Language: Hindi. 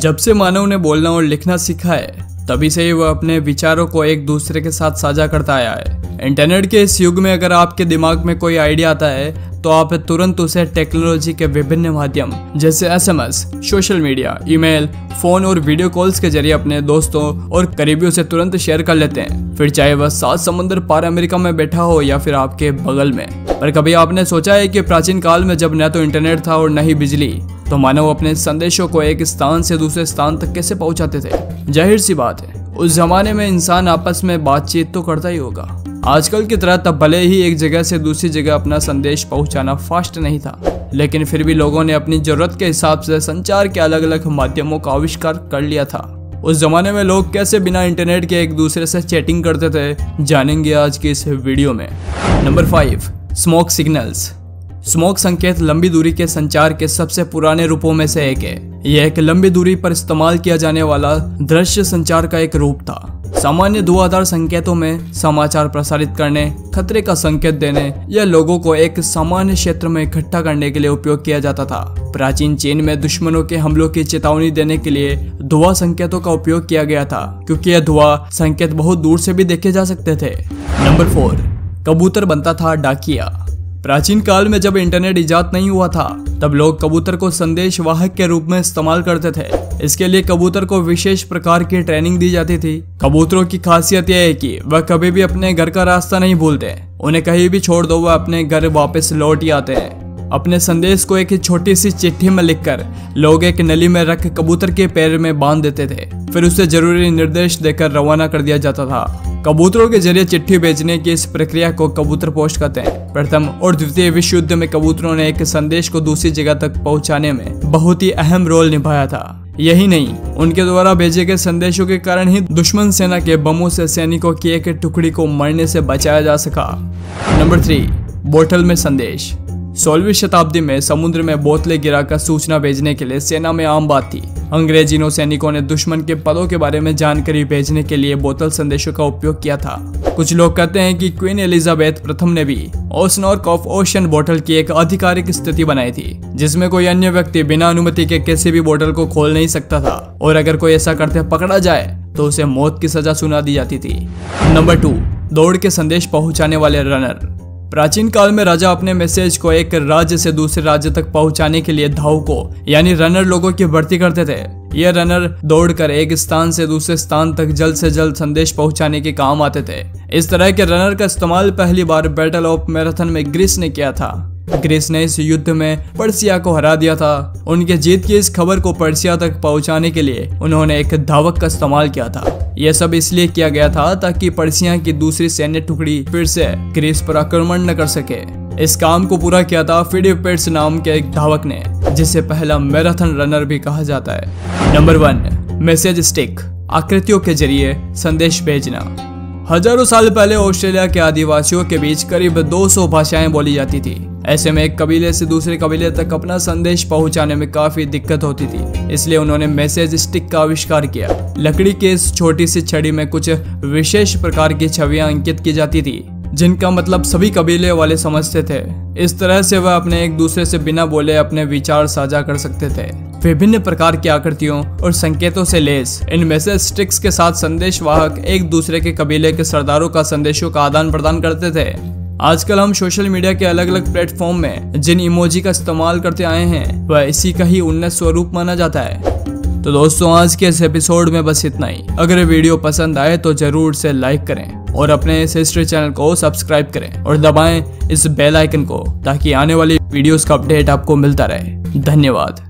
जब से मानव ने बोलना और लिखना सीखा है तभी से ही वह अपने विचारों को एक दूसरे के साथ साझा करता आया है। इंटरनेट के इस युग में अगर आपके दिमाग में कोई आइडिया आता है तो आप तुरंत उसे टेक्नोलॉजी के विभिन्न माध्यम जैसे SMS, social media, email, phone और वीडियो कॉल्स के जरिए अपने दोस्तों और करीबियों से तुरंत शेयर कर लेते हैं, फिर चाहे वह सात समंदर पार अमेरिका में बैठा हो या फिर आपके बगल में। पर कभी आपने सोचा है कि प्राचीन काल में जब न तो इंटरनेट था और न ही बिजली, तो मानव अपने संदेशों को एक स्थान से दूसरे स्थान तक कैसे पहुंचाते थे? जाहिर सी बात है, उस जमाने में इंसान आपस में बातचीत तो करता ही होगा आजकल की तरह। तब भले ही एक जगह से दूसरी जगह अपना संदेश पहुंचाना फास्ट नहीं था, लेकिन फिर भी लोगों ने अपनी जरूरत के हिसाब से संचार के अलग अलग माध्यमों का आविष्कार कर लिया था। उस जमाने में लोग कैसे बिना इंटरनेट के एक दूसरे से चैटिंग करते थे, जानेंगे आज की इस वीडियो में। Number 5, smoke signals. स्मोक संकेत लंबी दूरी के संचार के सबसे पुराने रूपों में से एक है। यह एक लंबी दूरी पर इस्तेमाल किया जाने वाला दृश्य संचार का एक रूप था। सामान्य धुआंधार संकेतों में समाचार प्रसारित करने, खतरे का संकेत देने या लोगों को एक सामान्य क्षेत्र में इकट्ठा करने के लिए उपयोग किया जाता था। प्राचीन चीन में दुश्मनों के हमलों की चेतावनी देने के लिए धुआं संकेतों का उपयोग किया गया था, क्योंकि यह धुआं संकेत बहुत दूर से भी देखे जा सकते थे। नंबर 4, कबूतर बनता था डाकिया। प्राचीन काल में जब इंटरनेट इजाद नहीं हुआ था तब लोग कबूतर को संदेश वाहक के रूप में इस्तेमाल करते थे। इसके लिए कबूतर को विशेष प्रकार की ट्रेनिंग दी जाती थी। कबूतरों की खासियत यह है कि वह कभी भी अपने घर का रास्ता नहीं भूलते। उन्हें कहीं भी छोड़ दो, वह अपने घर वापस लौट ही आते हैं। अपने संदेश को एक छोटी सी चिट्ठी में लिखकर लोग एक नली में रख कबूतर के पैर में बांध देते थे, फिर उसे जरूरी निर्देश देकर रवाना कर दिया जाता था। कबूतरों के जरिए चिट्ठी भेजने की इस प्रक्रिया को कबूतर पोस्ट कहते हैं। प्रथम और द्वितीय विश्व युद्ध में कबूतरों ने एक संदेश को दूसरी जगह तक पहुंचाने में बहुत ही अहम रोल निभाया था। यही नहीं, उनके द्वारा भेजे गए संदेशों के कारण ही दुश्मन सेना के बमों से सैनिकों की एक टुकड़ी को मरने से बचाया जा सका। नंबर 3, बोतल में संदेश। 16वीं शताब्दी में समुद्र में बोतलें गिराकर सूचना भेजने के लिए सेना में आम बात थी। अंग्रेजिनों सैनिकों ने दुश्मन के पदों के बारे में जानकारी भेजने के लिए बोतल संदेशों का उपयोग किया था। कुछ लोग कहते हैं कि क्वीन एलिजाबेथ प्रथम ने भी ओसनॉर्क ऑफ ओशन बोतल की एक आधिकारिक स्थिति बनाई थी, जिसमें कोई अन्य व्यक्ति बिना अनुमति के किसी भी बोतल को खोल नहीं सकता था, और अगर कोई ऐसा करते पकड़ा जाए तो उसे मौत की सजा सुना दी जाती थी। नंबर 2, दौड़ के संदेश पहुंचाने वाले रनर। प्राचीन काल में राजा अपने मैसेज को एक राज्य से दूसरे राज्य तक पहुंचाने के लिए धावकों यानी रनर लोगों की भर्ती करते थे। ये रनर दौड़कर एक स्थान से दूसरे स्थान तक जल्द से जल्द संदेश पहुंचाने के काम आते थे। इस तरह के रनर का इस्तेमाल पहली बार बैटल ऑफ मैराथन में ग्रीस ने किया था। ग्रीस ने इस युद्ध में पर्सिया को हरा दिया था। उनके जीत की इस खबर को पर्सिया तक पहुंचाने के लिए उन्होंने एक धावक का इस्तेमाल किया था। यह सब इसलिए किया गया था ताकि पर्सिया की दूसरी सैन्य टुकड़ी फिर से ग्रीस पर आक्रमण न कर सके। इस काम को पूरा किया था फिडिपेड्स नाम के एक धावक ने, जिसे पहला मैराथन रनर भी कहा जाता है। Number 1, message stick. आकृतियों के जरिए संदेश भेजना। हजारों साल पहले ऑस्ट्रेलिया के आदिवासियों के बीच करीब 200 भाषाएं बोली जाती थी। ऐसे में एक कबीले से दूसरे कबीले तक अपना संदेश पहुंचाने में काफी दिक्कत होती थी, इसलिए उन्होंने मैसेज स्टिक का आविष्कार किया। लकड़ी के इस छोटी सी छड़ी में कुछ विशेष प्रकार की छवियां अंकित की जाती थी, जिनका मतलब सभी कबीले वाले समझते थे। इस तरह से वह अपने एक दूसरे से बिना बोले अपने विचार साझा कर सकते थे। विभिन्न प्रकार की आकृतियों और संकेतों से लैस इन मैसेज स्टिक्स के साथ संदेश वाहक एक दूसरे के कबीले के सरदारों का संदेशों का आदान प्रदान करते थे। आजकल हम सोशल मीडिया के अलग अलग प्लेटफॉर्म में जिन इमोजी का इस्तेमाल करते आए हैं वह इसी का ही उन्नत स्वरूप माना जाता है। तो दोस्तों, आज के इस एपिसोड में बस इतना ही। अगर वीडियो पसंद आए तो जरूर से लाइक करें और अपने इस हिस्ट्री चैनल को सब्सक्राइब करें और दबाएं इस बेल आइकन को, ताकि आने वाली वीडियोस का अपडेट आपको मिलता रहे। धन्यवाद।